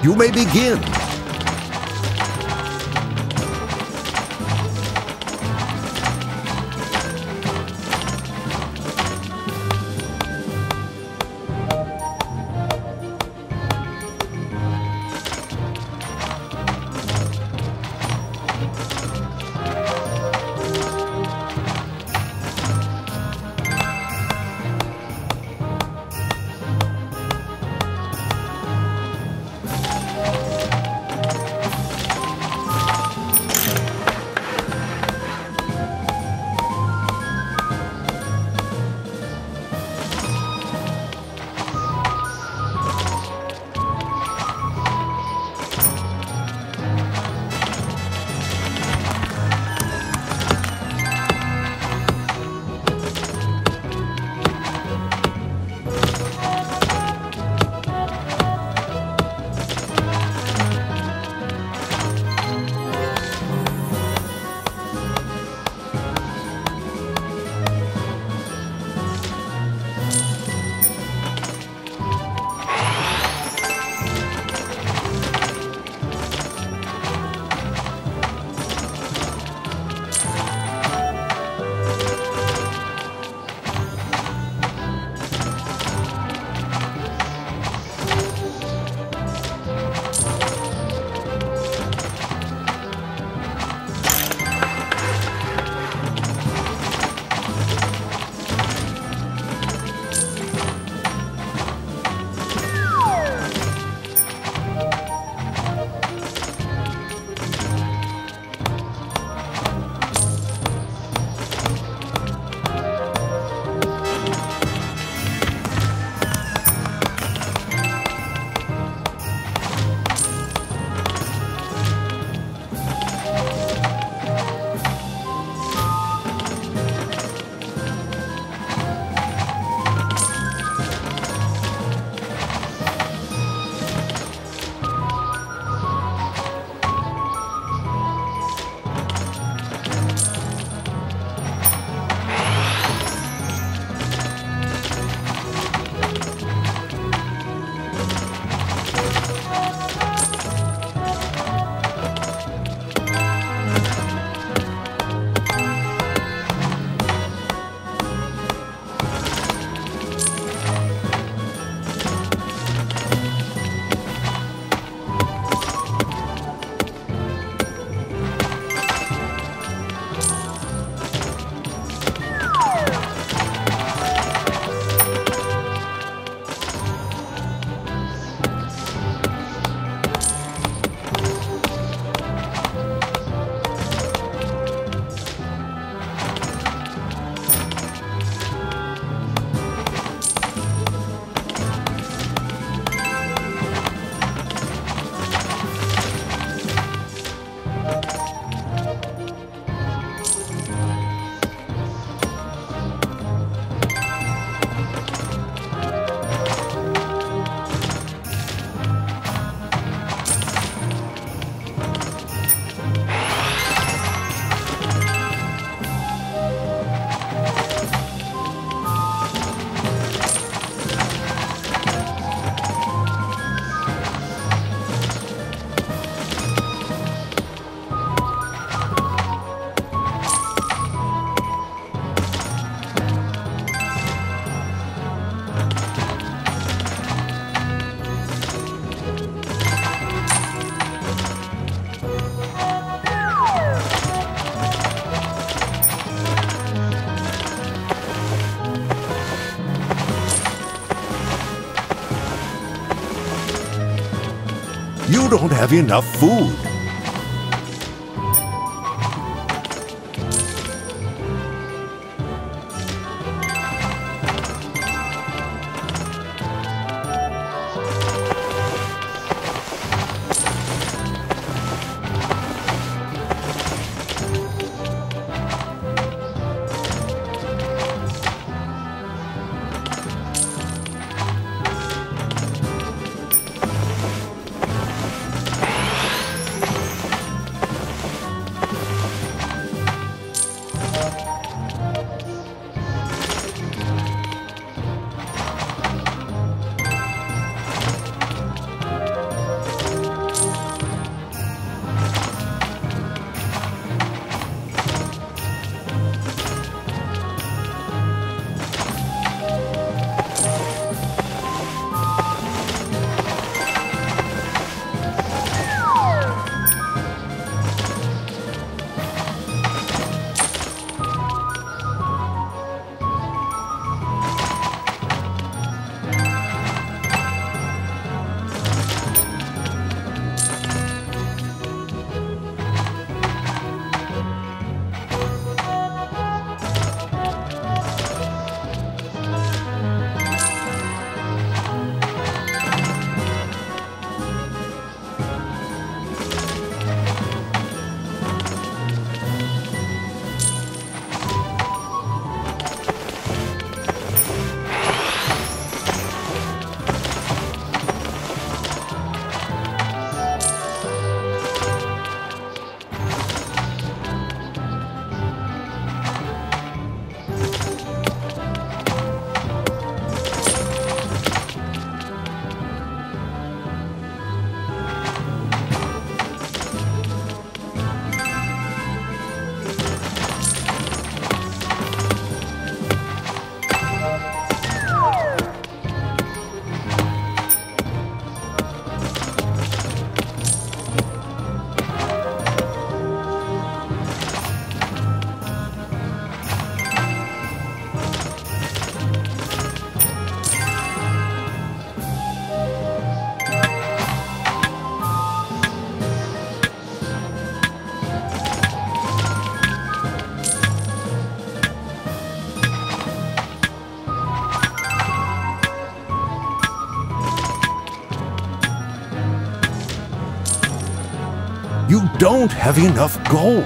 You may begin. You don't have enough food. You don't have enough gold.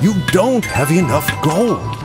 You don't have enough gold.